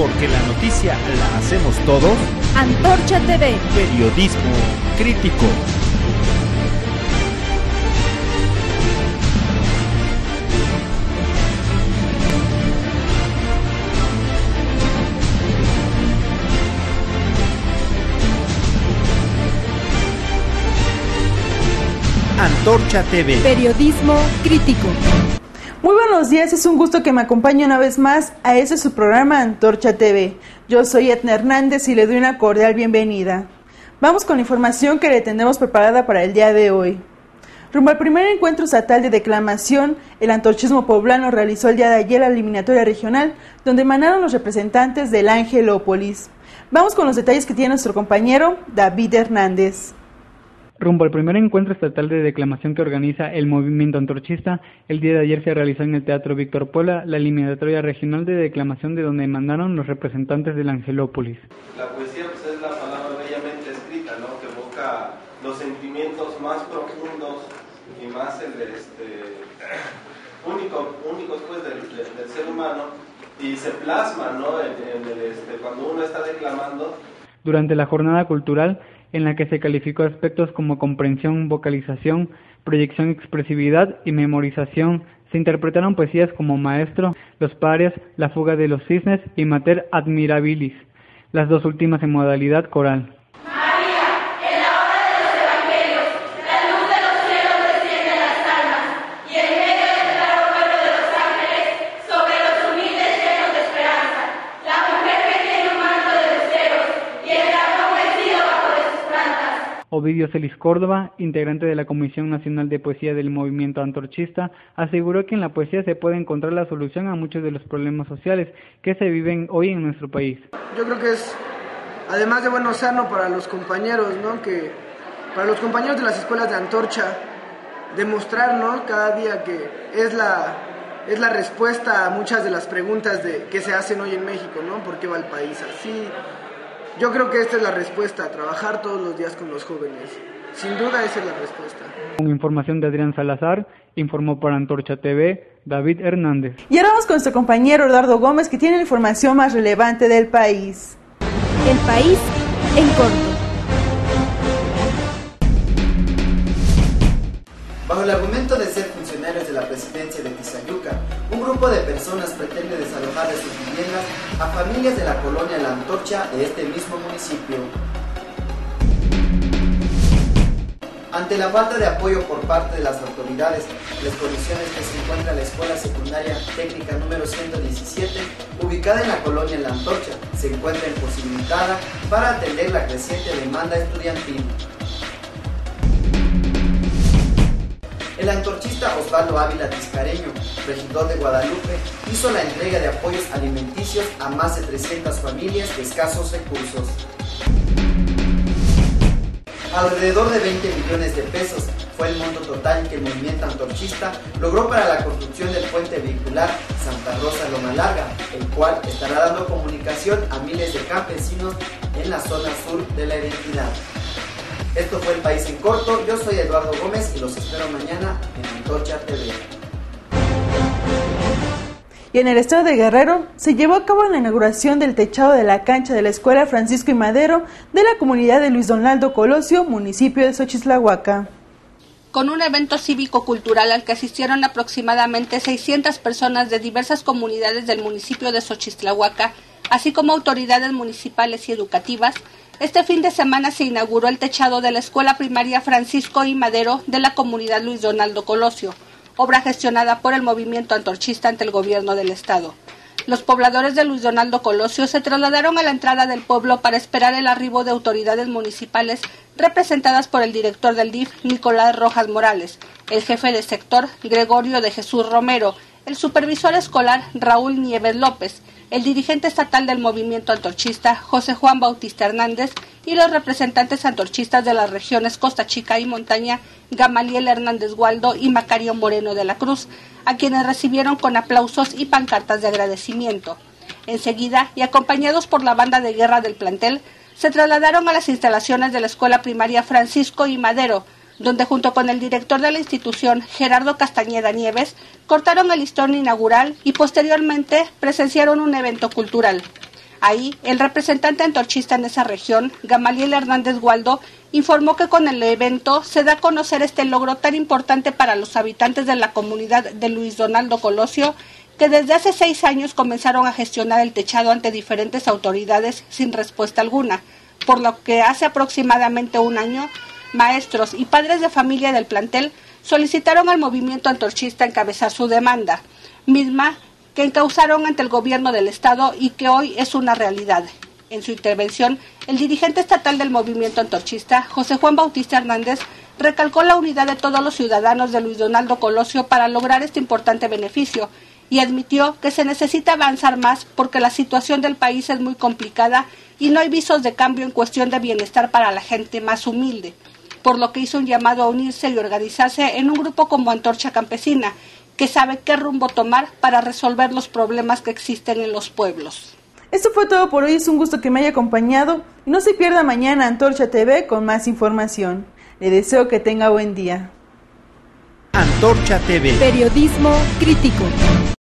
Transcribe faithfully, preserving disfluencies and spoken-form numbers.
porque la noticia la hacemos todos. Antorcha T V. Periodismo crítico. Antorcha T V. Periodismo crítico. Muy buenos días, es un gusto que me acompañe una vez más a este su programa Antorcha T V. Yo soy Edna Hernández y le doy una cordial bienvenida. Vamos con la información que le tenemos preparada para el día de hoy. Rumbo al primer encuentro estatal de declamación, el antorchismo poblano realizó el día de ayer la eliminatoria regional, donde emanaron los representantes del Angelópolis. Vamos con los detalles que tiene nuestro compañero David Hernández. Rumbo al primer encuentro estatal de declamación que organiza el Movimiento Antorchista, el día de ayer se realizó en el Teatro Víctor Puebla la eliminatoria regional de declamación, de donde mandaron los representantes del Angelópolis. La poesía pues, es la palabra bellamente escrita, ¿no? Que evoca los sentimientos más profundos y más el, este, único, únicos pues, del, del, del ser humano, y se plasma, ¿no? En, en el, este, cuando uno está declamando. Durante la jornada cultural, en la que se calificó aspectos como comprensión, vocalización, proyección, expresividad y memorización. Se interpretaron poesías como Maestro, Los Parias, La Fuga de los Cisnes y Mater Admirabilis, las dos últimas en modalidad coral. Ovidio Celis Córdoba, integrante de la Comisión Nacional de Poesía del Movimiento Antorchista, aseguró que en la poesía se puede encontrar la solución a muchos de los problemas sociales que se viven hoy en nuestro país. Yo creo que es, además de bueno, sano para los compañeros, ¿no? Que para los compañeros de las escuelas de Antorcha, demostrar, ¿no? Cada día que es la, es la respuesta a muchas de las preguntas de, que se hacen hoy en México, ¿no? ¿Por qué va el país así? Yo creo que esta es la respuesta, trabajar todos los días con los jóvenes. Sin duda esa es la respuesta. Con información de Adrián Salazar, informó para Antorcha T V, David Hernández. Y ahora vamos con nuestro compañero Eduardo Gómez, que tiene la información más relevante del país. El país en corto. Bajo el argumento de ser funcionarios de la presidencia de Tizayuca, un grupo de personas pretende desalojar de sus viviendas a familias de la colonia La Antorcha de este mismo municipio. Ante la falta de apoyo por parte de las autoridades, las condiciones que se encuentra la Escuela Secundaria Técnica número ciento diecisiete, ubicada en la colonia La Antorcha, se encuentra imposibilitada para atender la creciente demanda estudiantil. El antorchista Osvaldo Ávila Tiscareño, regidor de Guadalupe, hizo la entrega de apoyos alimenticios a más de trescientas familias de escasos recursos. Alrededor de veinte millones de pesos fue el monto total que el movimiento antorchista logró para la construcción del puente vehicular Santa Rosa Loma Larga, el cual estará dando comunicación a miles de campesinos en la zona sur de la entidad. Esto fue El País en Corto, yo soy Eduardo Gómez y los espero mañana en Antorcha T V. Y en el estado de Guerrero se llevó a cabo la inauguración del techado de la cancha de la escuela Francisco I. Madero de la comunidad de Luis Donaldo Colosio, municipio de Xochistlahuaca. Con un evento cívico-cultural al que asistieron aproximadamente seiscientas personas de diversas comunidades del municipio de Xochistlahuaca, así como autoridades municipales y educativas, este fin de semana se inauguró el techado de la escuela primaria Francisco I. Madero de la comunidad Luis Donaldo Colosio, obra gestionada por el movimiento antorchista ante el gobierno del estado. Los pobladores de Luis Donaldo Colosio se trasladaron a la entrada del pueblo para esperar el arribo de autoridades municipales representadas por el director del D I F, Nicolás Rojas Morales, el jefe de sector, Gregorio de Jesús Romero, el supervisor escolar, Raúl Nieves López, el dirigente estatal del movimiento antorchista, José Juan Bautista Hernández, y los representantes antorchistas de las regiones Costa Chica y Montaña, Gamaliel Hernández Gualdo y Macario Moreno de la Cruz, a quienes recibieron con aplausos y pancartas de agradecimiento. Enseguida, y acompañados por la banda de guerra del plantel, se trasladaron a las instalaciones de la escuela primaria Francisco I. Madero, donde junto con el director de la institución, Gerardo Castañeda Nieves, cortaron el listón inaugural y posteriormente presenciaron un evento cultural. Ahí, el representante antorchista en esa región, Gamaliel Hernández Gualdo, informó que con el evento se da a conocer este logro tan importante para los habitantes de la comunidad de Luis Donaldo Colosio, que desde hace seis años comenzaron a gestionar el techado ante diferentes autoridades sin respuesta alguna, por lo que hace aproximadamente un año, maestros y padres de familia del plantel solicitaron al movimiento antorchista encabezar su demanda, misma que encauzaron ante el gobierno del estado y que hoy es una realidad. En su intervención, el dirigente estatal del movimiento antorchista, José Juan Bautista Hernández, recalcó la unidad de todos los ciudadanos de Luis Donaldo Colosio para lograr este importante beneficio y admitió que se necesita avanzar más porque la situación del país es muy complicada y no hay visos de cambio en cuestión de bienestar para la gente más humilde, por lo que hizo un llamado a unirse y organizarse en un grupo como Antorcha Campesina, que sabe qué rumbo tomar para resolver los problemas que existen en los pueblos. Esto fue todo por hoy, es un gusto que me haya acompañado y no se pierda mañana Antorcha T V con más información. Le deseo que tenga buen día. Antorcha T V. Periodismo crítico.